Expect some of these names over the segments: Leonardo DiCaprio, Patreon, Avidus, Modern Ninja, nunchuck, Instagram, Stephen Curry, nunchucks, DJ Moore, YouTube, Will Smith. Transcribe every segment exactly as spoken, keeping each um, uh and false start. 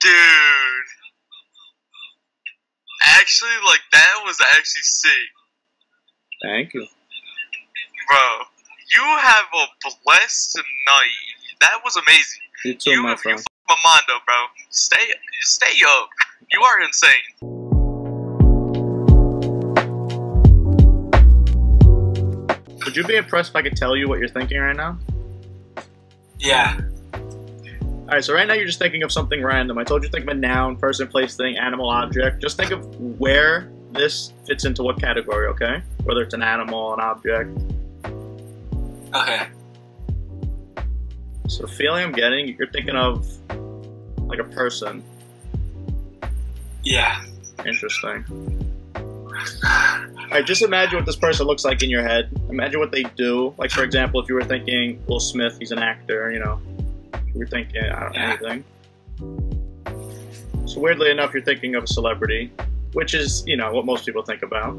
Dude. Actually, like, that was actually sick. Thank you. Bro, you have a blessed night. That was amazing. You too, you, my friend. You f***ing Mondo, bro. Stay, stay up. You are insane. Would you be impressed if I could tell you what you're thinking right now? Yeah. Alright, so right now you're just thinking of something random. I told you to think of a noun, person, place, thing, animal, object. Just think of where this fits into what category, okay? Whether it's an animal, an object. Okay. So the feeling I'm getting, you're thinking of like a person. Yeah. Interesting. Alright, just imagine what this person looks like in your head. Imagine what they do. Like, for example, if you were thinking Will Smith, he's an actor, you know. If you were thinking, I don't know, yeah. anything. So weirdly enough, you're thinking of a celebrity, which is, you know, what most people think about.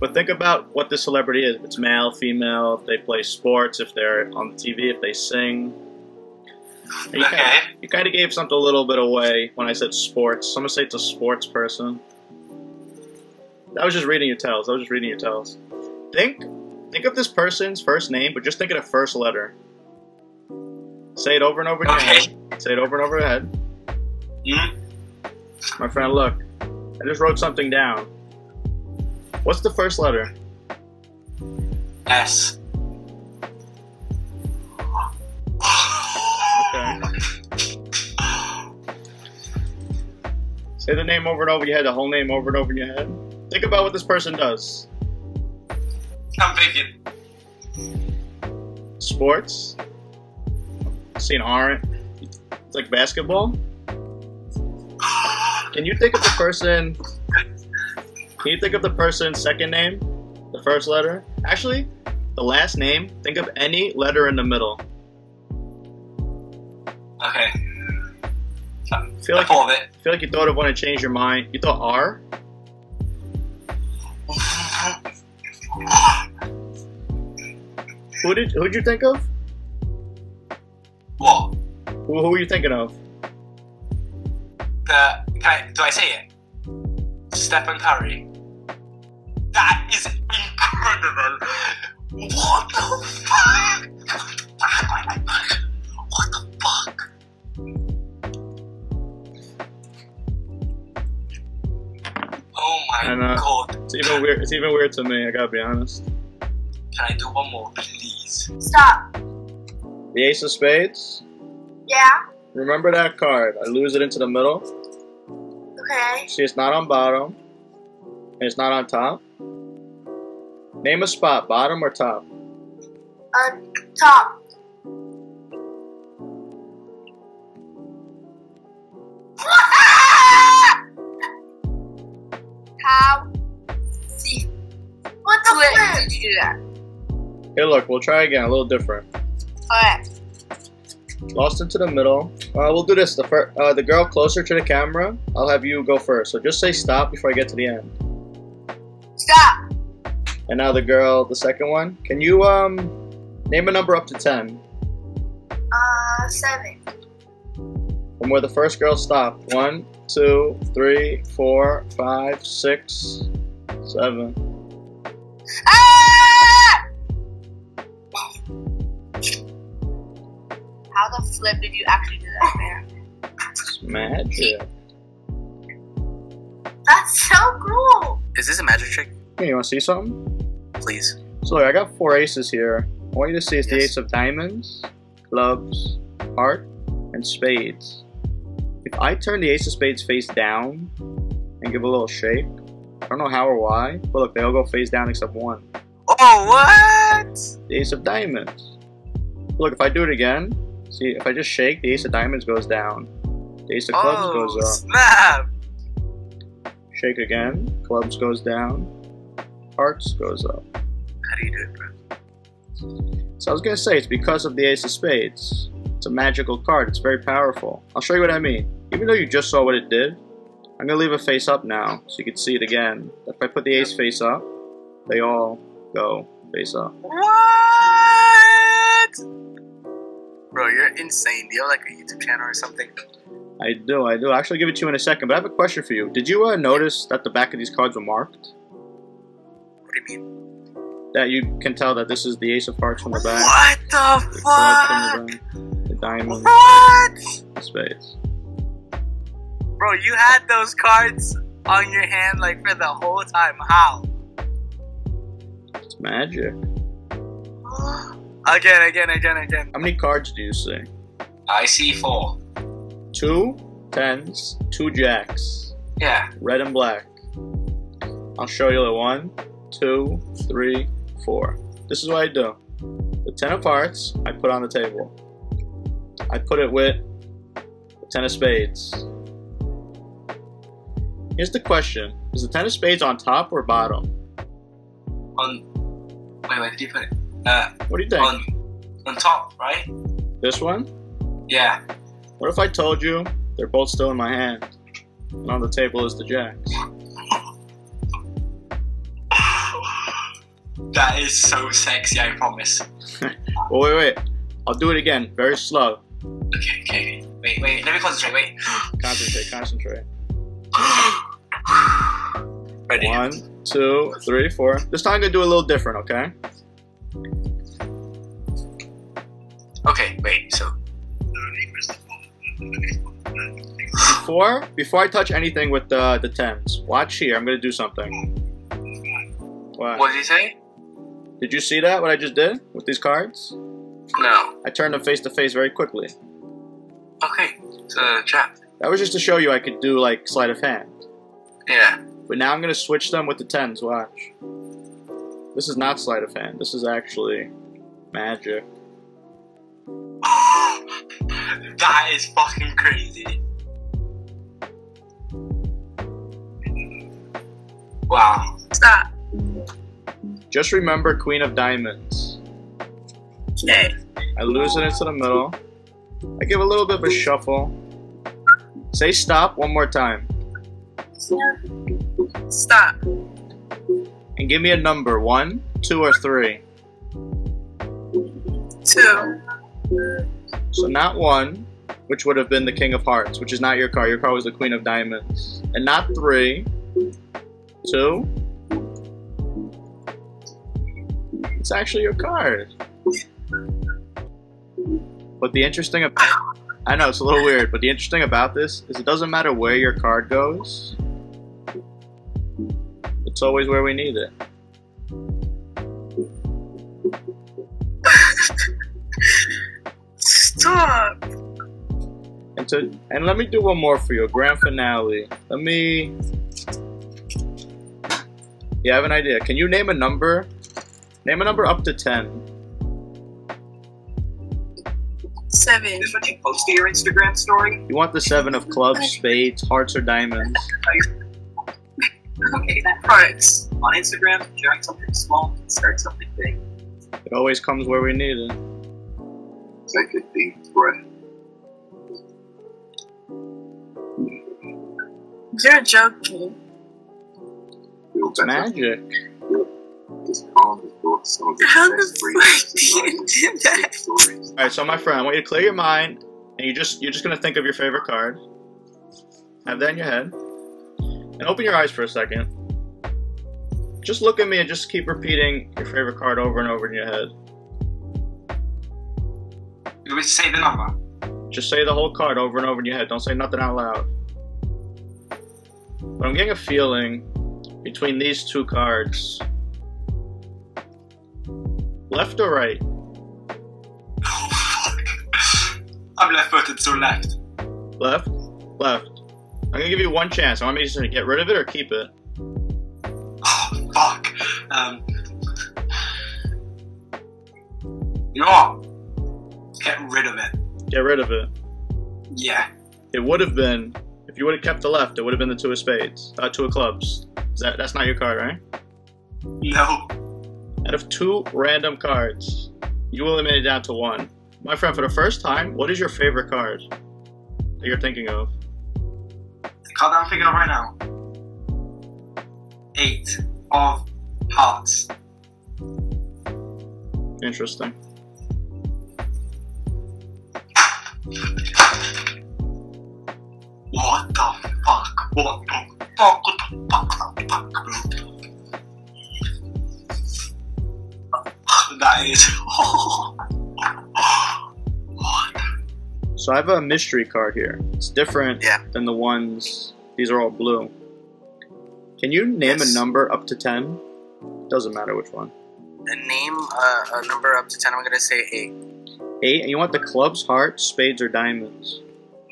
But think about what this celebrity is. If it's male, female, if they play sports, if they're on T V, if they sing. And you okay. kind of gave something a little bit away when I said sports. So I'm going to say it's a sports person. I was just reading your tells. I was just reading your tells. Think, think of this person's first name, but just think of the first letter. Say it over and over again. Okay. Say it over and over again. Mm-hmm. My friend, look, I just wrote something down. What's the first letter? S. Okay. Say the name over and over your head. The whole name over and over in your head. Think about what this person does. I'm thinking. Sports? See an R. It's like basketball? Can you think of the person... Can you think of the person's second name? The first letter? Actually, the last name. Think of any letter in the middle. Okay. I feel like, you, it. feel like you thought of one and changed your mind. You thought R? Who did who'd you think of? What? Who, who were you thinking of? The can I, do I say it? Stephen Curry. That is incredible. What the fuck? What the fuck? Oh my and, uh, god. It's even weird. It's even weird to me. I gotta be honest. Can I do one more, please? Stop. The Ace of Spades? Yeah. Remember that card. I lose it into the middle. Okay. See, it's not on bottom. And it's not on top. Name a spot, bottom or top? Uh, top. How? See. What the flip did you do that? Hey, look, we'll try again, a little different. Alright. Lost into the middle. Uh, we'll do this. The fir uh, the girl closer to the camera, I'll have you go first. So just say stop before I get to the end. Stop! And now the girl, the second one. Can you um name a number up to ten? Uh, seven. From where the first girl stopped. One, two, three, four, five, six, seven. Ah! How the flip did you actually do that, man? It's magic. That's so cool. Is this a magic trick? Hey, you want to see something? Please. So look, I got four aces here. I want you to see it's yes. the ace of diamonds, clubs, heart, and spades. If I turn the ace of spades face down and give a little shake, I don't know how or why, but look, they all go face down except one. Oh, what? The ace of diamonds. Look, if I do it again, see, if I just shake, the ace of diamonds goes down. The ace of oh, clubs goes up. Snap! Shake again. Clubs goes down. Hearts goes up. How do you do it, bro? So I was gonna say, it's because of the ace of spades. It's a magical card. It's very powerful. I'll show you what I mean. Even though you just saw what it did, I'm gonna leave it face up now so you can see it again. If I put the ace face up, they all go face up. What? Bro, you're insane. Do you have like a YouTube channel or something? I do, I do. I'll actually give it to you in a second, but I have a question for you. Did you uh, notice that the back of these cards were marked? What do you mean? That you can tell that this is the Ace of Hearts from the back. What the, the fuck? From the, the diamond. What? Spades. Bro, you had those cards on your hand like for the whole time. How? It's magic. Again, again, again, again. How many cards do you see? I see four. Two tens, two jacks. Yeah. Red and black. I'll show you the one, two, three, four. This is what I do. The ten of hearts, I put on the table. I put it with the ten of spades. Here's the question. Is the ten of spades on top or bottom? On... Wait, where did you put it? Uh, what do you think? On, on top, right? This one? Yeah. What if I told you they're both still in my hand, and on the table is the jacks? That is so sexy, I promise. Well, wait, wait. I'll do it again, very slow. Okay, okay. Wait, wait, let me concentrate, wait. Concentrate, concentrate. Ready? One, two, three, four. This time I'm going to do a little different, okay? Okay, wait, so... Before, before I touch anything with the, the tens, watch here, I'm gonna do something. What? What did he say? Did you see that, what I just did with these cards? No. I turned them face to face very quickly. Okay, it's a trap. That was just to show you I could do like sleight of hand. Yeah. But now I'm gonna switch them with the tens, watch. This is not sleight of hand, this is actually magic. That is fucking crazy. Wow. Stop. Just remember Queen of Diamonds. Yay. I lose it into the middle. I give a little bit of a shuffle. Say stop one more time. Stop. And give me a number. One, two, or three? Two. So not one, which would have been the King of Hearts, which is not your card. Your card was the Queen of Diamonds. And not three. Two. It's actually your card. But the interesting about... I know, it's a little weird, but the interesting about this is it doesn't matter where your card goes. It's always where we need it. Stop. And to, and let me do one more for you, a grand finale. Let me. You have an idea? Can you name a number? Name a number up to ten. Seven. Is this what you post to your Instagram story? You want the seven of clubs, spades, hearts, or diamonds? Okay, that hurts. On Instagram, sharing something small can start something big. It always comes where we need it. Take a deep breath. You're joking. It's magic. How the fuck did you do that? Alright, so my friend, I want you to clear your mind, and you just you're just gonna think of your favorite card. Have that in your head, and open your eyes for a second. Just look at me and just keep repeating your favorite card over and over in your head. You would say the number. Just say the whole card over and over in your head. Don't say nothing out loud. But I'm getting a feeling between these two cards. Left or right? Oh, fuck. I'm left-footed, so left. Left? Left. I'm gonna give you one chance. I want me to get rid of it or keep it. Oh, fuck. Um... You know what? Get rid of it. Get rid of it. Yeah. It would have been, if you would have kept the left, it would have been the two of spades, uh, two of clubs. Is that, that's not your card, right? No. Out of two random cards, you eliminated down to one. My friend, for the first time, what is your favorite card that you're thinking of? The card that I'm thinking of right now. Eight of hearts. Interesting. What the fuck? What the fuck? What the fuck? What the fuck? That is. What? So I have a mystery card here. It's different yeah. than the ones. These are all blue. Can you name yes. a number up to ten? Doesn't matter which one. Name uh, a number up to ten. I'm gonna say eight. Eight, and you want the clubs, hearts, spades, or diamonds?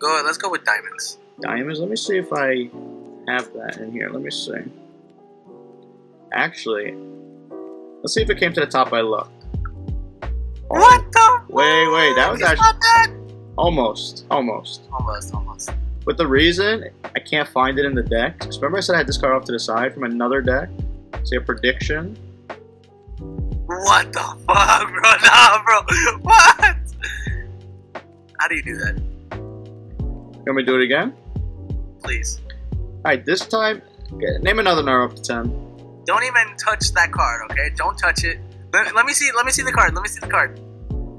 Go. Let's go with diamonds. Diamonds. Let me see if I have that in here. Let me see. Actually, let's see if it came to the top by luck. Oh, what the? Wait, wait. That was actually that? almost, almost, almost, almost. But the reason I can't find it in the deck, because remember I said I had this card off to the side from another deck. Say a prediction. What the fuck, bro? Nah, bro. What? How do you do that? You want me to do it again? Please. Alright, this time, okay, name another number up to ten. Don't even touch that card, okay? Don't touch it. Let, let me see. Let me see the card. Let me see the card.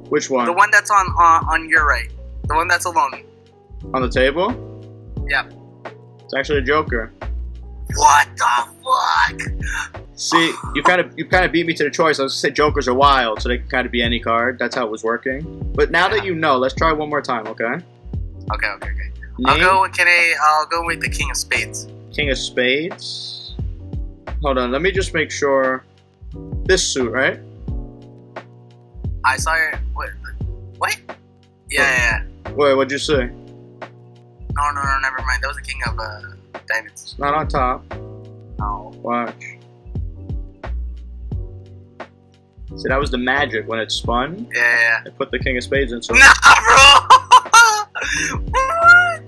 Which one? The one that's on uh, on your right. The one that's alone. On the table? Yeah. It's actually a joker. What the fuck? See, you kind of you kind of beat me to the choice. I was gonna say jokers are wild, so they can kind of be any card. That's how it was working. But now yeah. that you know, let's try one more time, okay? Okay, okay, okay. Name? I'll go. With, can I? I'll go with the king of spades. King of spades. Hold on, let me just make sure. This suit, right? I saw your. What? What? Yeah, yeah, yeah. Wait, what'd you say? No, no, no, never mind. That was the king of uh, diamonds. It's not on top. No. Watch. See, that was the magic when it spun. Yeah, yeah. It put the king of spades in. So nah, bro! What?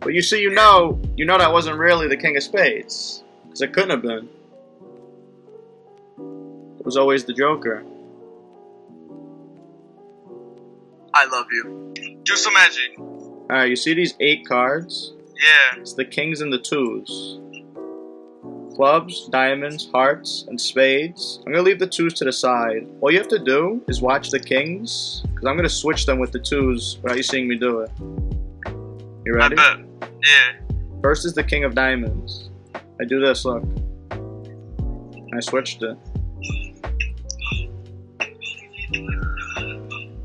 But you see, you yeah. know, you know that wasn't really the king of spades. Because it couldn't have been. It was always the joker. I love you. Do some magic. Alright, you see these eight cards? Yeah. It's the kings and the twos. Clubs, diamonds, hearts, and spades. I'm going to leave the twos to the side. All you have to do is watch the kings, because I'm going to switch them with the twos without you seeing me do it. You ready? I bet. Yeah. First is the king of diamonds. I do this, look. I switched it.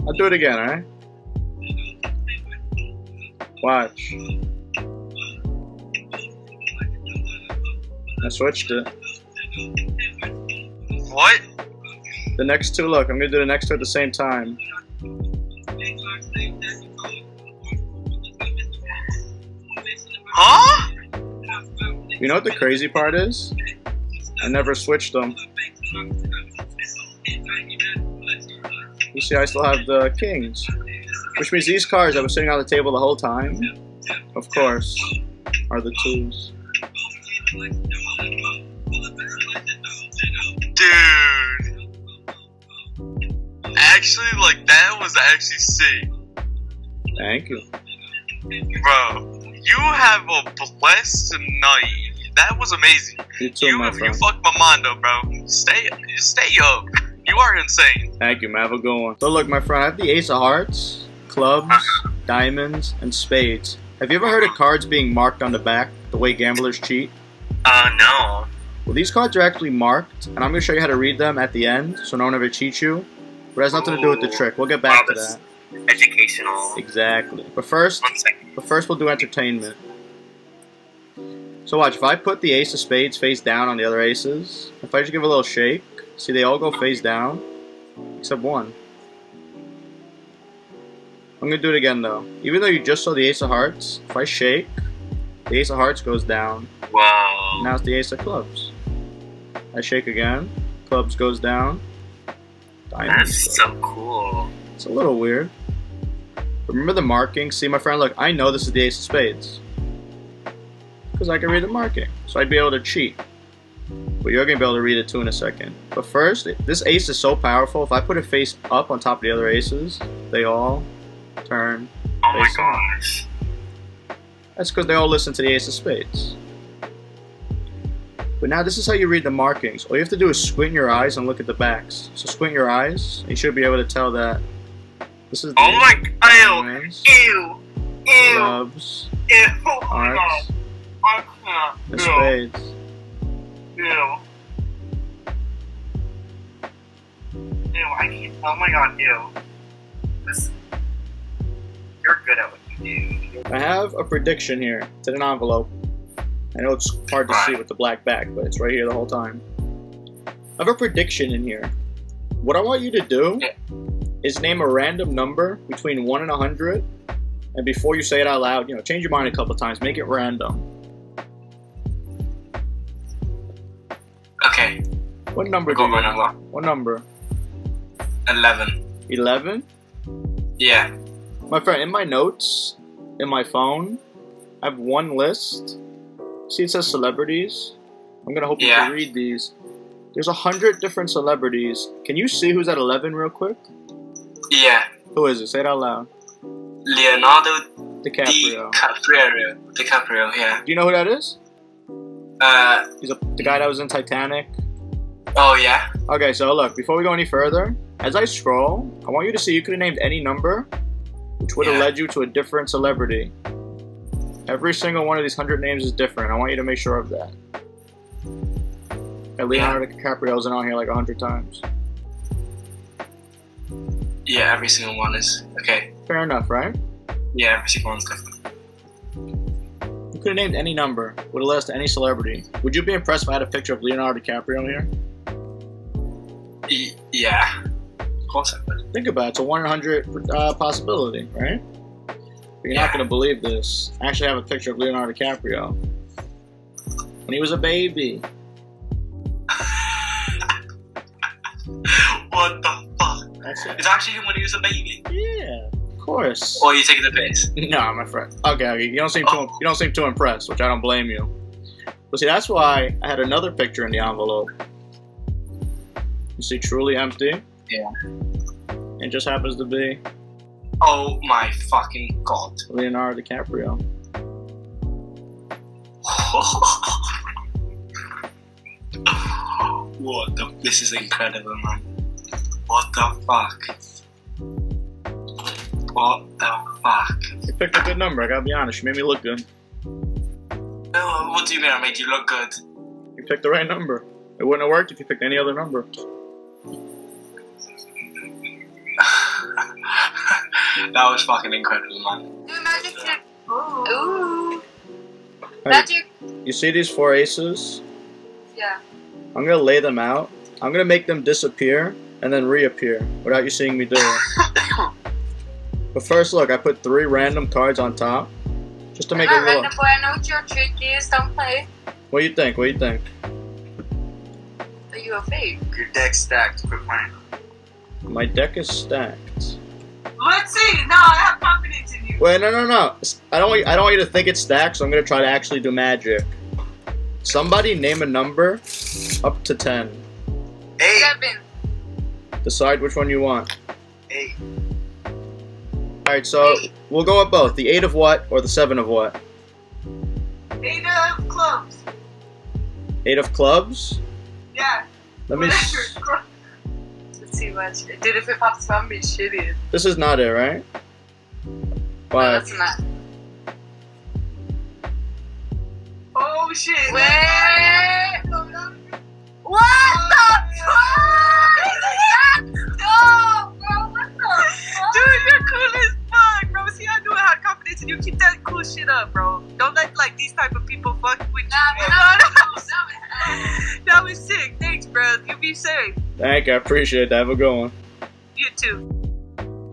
I'll do it again, alright? Watch. I switched it. What? The next two, look, I'm gonna do the next two at the same time. Huh? You know what the crazy part is? I never switched them. You see, I still have the kings, which means these cards that were sitting on the table the whole time, of course, are the twos. Dude, actually, like that was actually sick. Thank you, bro. You have a blessed night. That was amazing. You too, you, my friend. You fucked my mind up, bro. Stay, stay up. You are insane. Thank you, man. Have a good one. So look, my friend, I have the ace of hearts, clubs, diamonds, and spades. Have you ever heard of cards being marked on the back, the way gamblers cheat? Uh, no. Well, these cards are actually marked, and I'm going to show you how to read them at the end, so no one ever cheats you. But it has nothing Ooh. to do with the trick. We'll get back wow, to that. Educational. Exactly. But first, but first we'll do entertainment. So watch, if I put the ace of spades face down on the other aces, if I just give it a little shake, see, they all go face down, except one. I'm going to do it again, though. Even though you just saw the ace of hearts, if I shake, the ace of hearts goes down. Wow. Now it's the ace of clubs. I shake again. Clubs goes down. Diamonds That's go. so cool. It's a little weird. Remember the marking? See, my friend, look, I know this is the ace of spades. Because I can read the marking. So I'd be able to cheat. But you're going to be able to read it too in a second. But first, this ace is so powerful, if I put it face up on top of the other aces, they all turn oh face my gosh. Up. That's because they all listen to the ace of spades. But now this is how you read the markings. All you have to do is squint your eyes and look at the backs. So squint your eyes, and you should be able to tell that this is the oh my god, ew, ew, loves, ew, hearts, no, and spades. Ew. Ew, I can't, oh my god, ew. This, you're good at what you do. I have a prediction here. It's in an envelope. I know it's hard to see with the black back, but it's right here the whole time. I have a prediction in here. What I want you to do is name a random number between one and one hundred, and before you say it out loud, you know, change your mind a couple times, make it random. Okay. What number do you want? What number? eleven. eleven? Yeah. My friend, in my notes, in my phone, I have one list. See, it says celebrities. I'm gonna hope yeah. you can read these. There's a hundred different celebrities. Can you see who's at eleven real quick? Yeah. Who is it? Say it out loud. Leonardo DiCaprio. DiCaprio. DiCaprio, yeah. Do you know who that is? Uh. He's a, the guy that was in Titanic. Oh, yeah. Okay, so look, before we go any further, as I scroll, I want you to see you could have named any number, which would have yeah. led you to a different celebrity. Every single one of these hundred names is different. I want you to make sure of that. And Leonardo yeah. DiCaprio's been on here like a hundred times. Yeah, every single one is. Okay. Fair enough, right? Yeah, every single one's different. You could have named any number. Would have led us to any celebrity. Would you be impressed if I had a picture of Leonardo DiCaprio here? Y yeah. Of course I would. Think about it. It's a one in one hundred uh, possibility, right? You're yeah. not going to believe this. I actually have a picture of Leonardo DiCaprio when he was a baby. What the fuck? That's it. It's actually him when he was a baby? Yeah, of course. Or are you taking the piss? Nah, my friend. Okay, okay. You don't seem oh. too, you don't seem too impressed, which I don't blame you. But see, that's why I had another picture in the envelope. You see, truly empty? Yeah. It just happens to be... oh my fucking god. Leonardo DiCaprio. What the... this is incredible, man. What the fuck? What the fuck? You picked a good number, I gotta be honest. You made me look good. No, what do you mean I made you look good? You picked the right number. It wouldn't have worked if you picked any other number. That was fucking incredible, man. Ooh. Hey, you see these four aces? Yeah. I'm gonna lay them out. I'm gonna make them disappear and then reappear without you seeing me do it. But first, look, I put three random cards on top just to make I'm it look. Random, boy. I know what your trick is. Don't play. What do you think? What do you think? Are you a fake? Your deck's stacked. Quit playing. My deck is stacked. Let's see. No, I have confidence in you. Wait, no, no, no. I don't. Want, I don't want you to think it's stacked, so I'm gonna try to actually do magic. Somebody name a number up to ten. Eight. Seven. Decide which one you want. Eight. All right, so eight. We'll go with both. The eight of what or the seven of what? Eight of clubs. Eight of clubs. Yeah. Let me. Too much. Dude, if it pops up, I'm be shitty. This is not it, right? Why? No, that's not. Oh shit! Wait! What oh, the fuck? No, bro, what the fuck? Dude, you're cool as fuck, bro. See, I knew I had confidence in you. Keep that cool shit up, bro. Don't let like these type of people fuck with you. Nah, no, no, no. That was sick. Thanks, bro. You be safe. Thank you, I appreciate that. Have a good one. You too.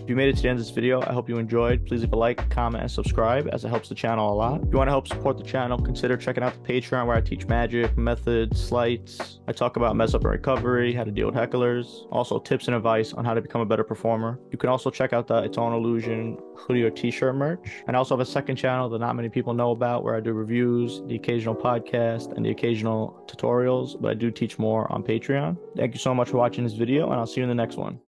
If you made it to the end of this video, I hope you enjoyed. Please leave a like, comment, and subscribe, as it helps the channel a lot. If you want to help support the channel, consider checking out the Patreon, where I teach magic, methods, sleights. I talk about mess up and recovery, how to deal with hecklers, also tips and advice on how to become a better performer. You can also check out the It's All an Illusion hoodie or t-shirt merch. And I also have a second channel that not many people know about, where I do reviews, the occasional podcast, and the occasional tutorials, but I do teach more on Patreon. Thank you so much for watching this video, and I'll see you in the next one.